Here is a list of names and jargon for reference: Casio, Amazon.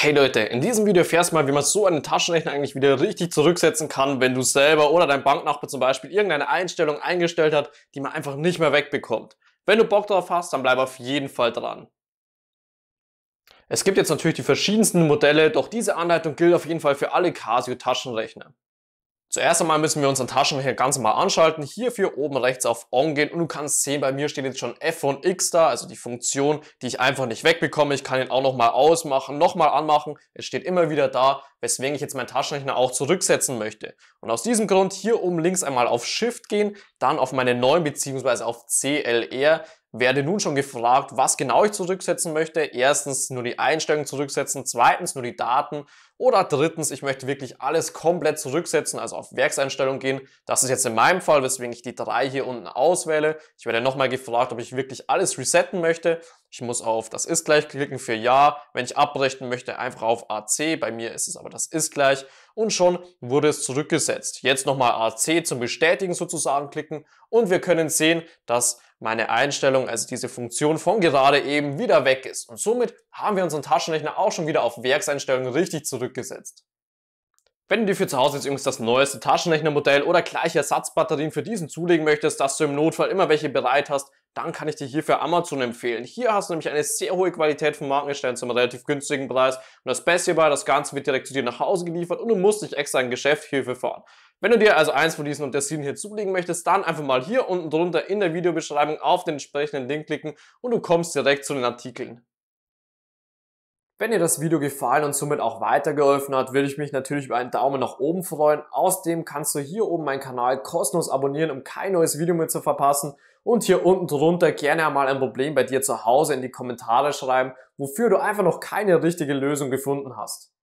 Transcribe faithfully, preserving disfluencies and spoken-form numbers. Hey Leute, in diesem Video erfährst du mal, wie man so einen Taschenrechner eigentlich wieder richtig zurücksetzen kann, wenn du selber oder dein Banknachbar zum Beispiel irgendeine Einstellung eingestellt hat, die man einfach nicht mehr wegbekommt. Wenn du Bock drauf hast, dann bleib auf jeden Fall dran. Es gibt jetzt natürlich die verschiedensten Modelle, doch diese Anleitung gilt auf jeden Fall für alle Casio Taschenrechner. Zuerst einmal müssen wir unseren Taschenrechner ganz normal anschalten, hierfür oben rechts auf On gehen und du kannst sehen, bei mir stehen jetzt schon F und X da, also die Funktion, die ich einfach nicht wegbekomme. Ich kann ihn auch nochmal ausmachen, nochmal anmachen, es steht immer wieder da, weswegen ich jetzt meinen Taschenrechner auch zurücksetzen möchte. Und aus diesem Grund hier oben links einmal auf Shift gehen, dann auf meine neuen bzw. auf C L R. Werde nun schon gefragt, was genau ich zurücksetzen möchte. Erstens nur die Einstellungen zurücksetzen, zweitens nur die Daten oder drittens, ich möchte wirklich alles komplett zurücksetzen, also auf Werkseinstellungen gehen. Das ist jetzt in meinem Fall, weswegen ich die drei hier unten auswähle. Ich werde nochmal gefragt, ob ich wirklich alles resetten möchte. Ich muss auf das ist gleich klicken für ja. Wenn ich abbrechen möchte, einfach auf A C. Bei mir ist es aber das ist gleich. Und schon wurde es zurückgesetzt. Jetzt nochmal A C zum Bestätigen sozusagen klicken. Und wir können sehen, dass meine Einstellung, also diese Funktion von gerade eben, wieder weg ist. Und somit haben wir unseren Taschenrechner auch schon wieder auf Werkseinstellungen richtig zurückgesetzt. Wenn du dir für zu Hause jetzt übrigens das neueste Taschenrechnermodell oder gleiche Ersatzbatterien für diesen zulegen möchtest, dass du im Notfall immer welche bereit hast, dann kann ich dir hierfür Amazon empfehlen. Hier hast du nämlich eine sehr hohe Qualität von Markenherstellern zum relativ günstigen Preis. Und das Beste hierbei, das Ganze wird direkt zu dir nach Hause geliefert und du musst nicht extra in Geschäft hierfür fahren. Wenn du dir also eins von diesen Unterschieden hier zulegen möchtest, dann einfach mal hier unten drunter in der Videobeschreibung auf den entsprechenden Link klicken und du kommst direkt zu den Artikeln. Wenn dir das Video gefallen und somit auch weitergeholfen hat, würde ich mich natürlich über einen Daumen nach oben freuen. Außerdem kannst du hier oben meinen Kanal kostenlos abonnieren, um kein neues Video mehr zu verpassen. Und hier unten drunter gerne einmal ein Problem bei dir zu Hause in die Kommentare schreiben, wofür du einfach noch keine richtige Lösung gefunden hast.